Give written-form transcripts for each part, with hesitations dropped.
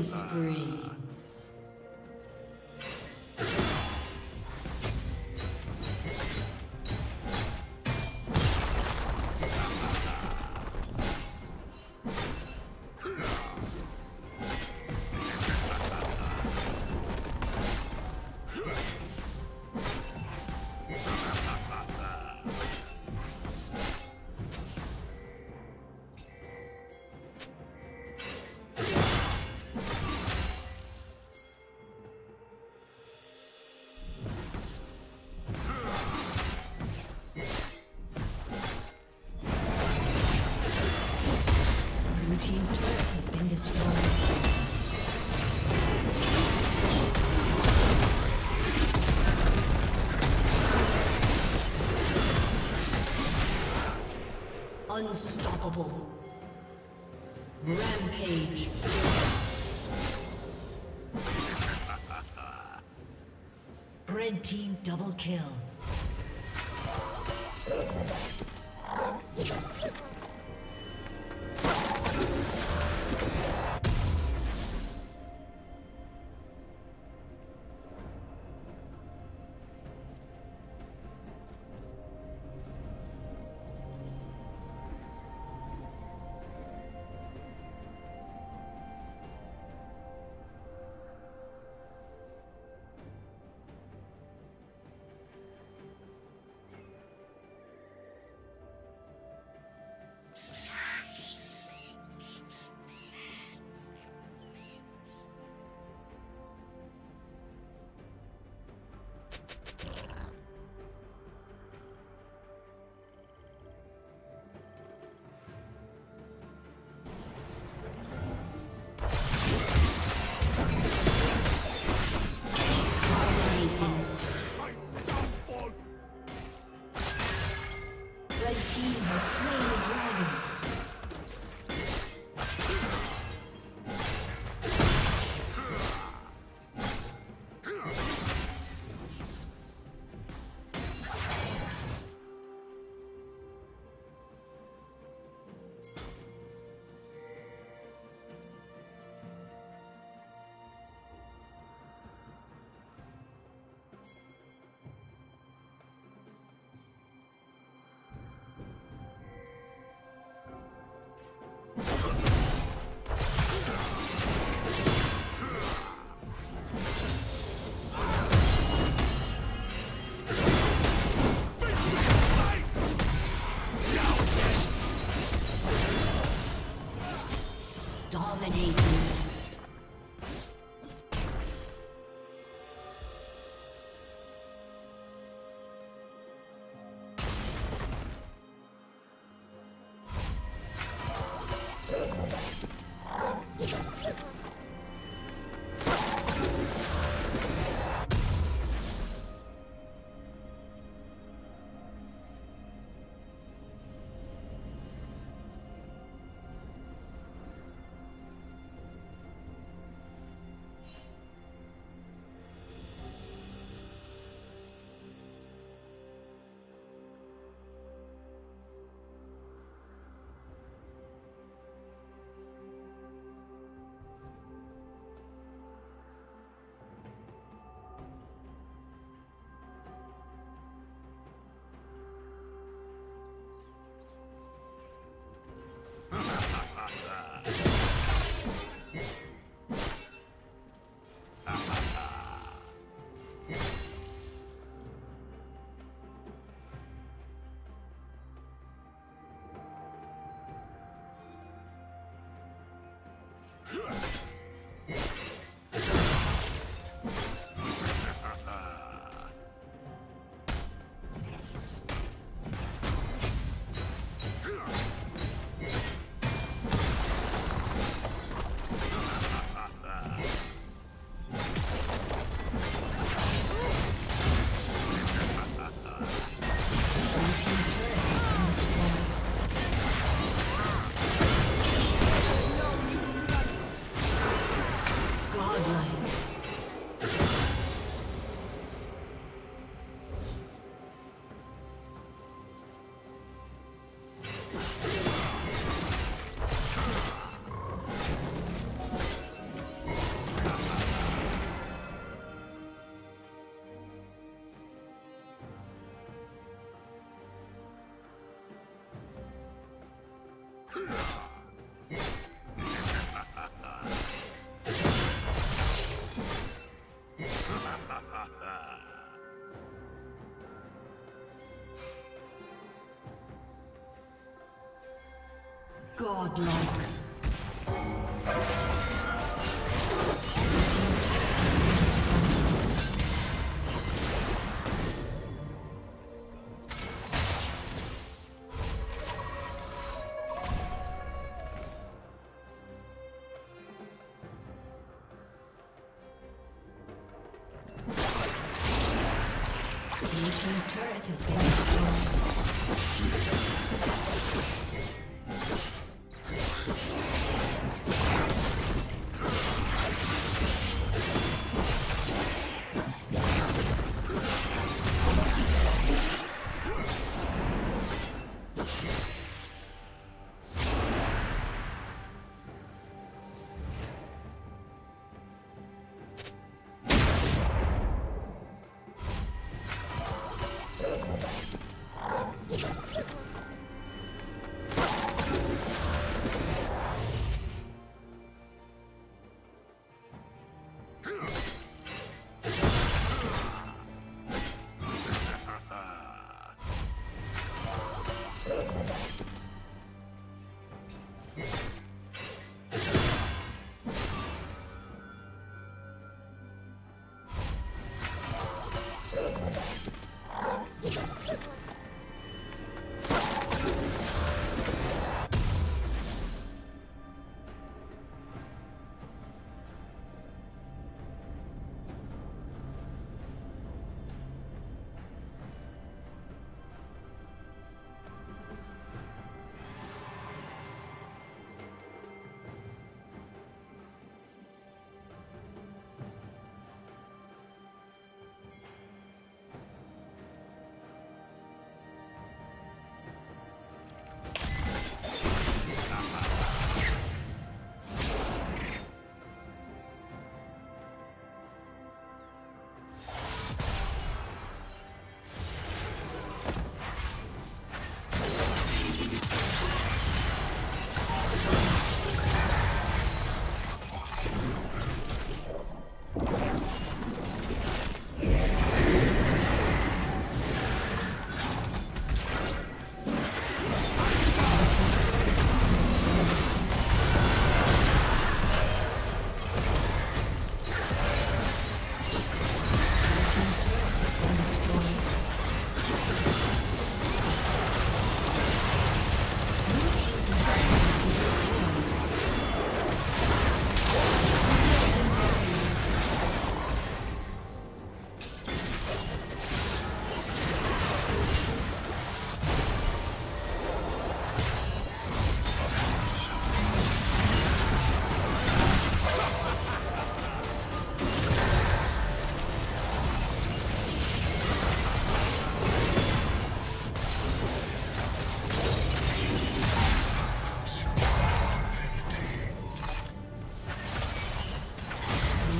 Spree. Unstoppable. Rampage. Red team double kill. Dominating. Godlike. Blue team's turret has been destroyed.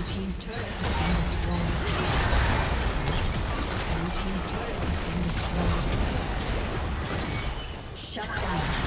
Blue team's turret has been destroyed. Shut down.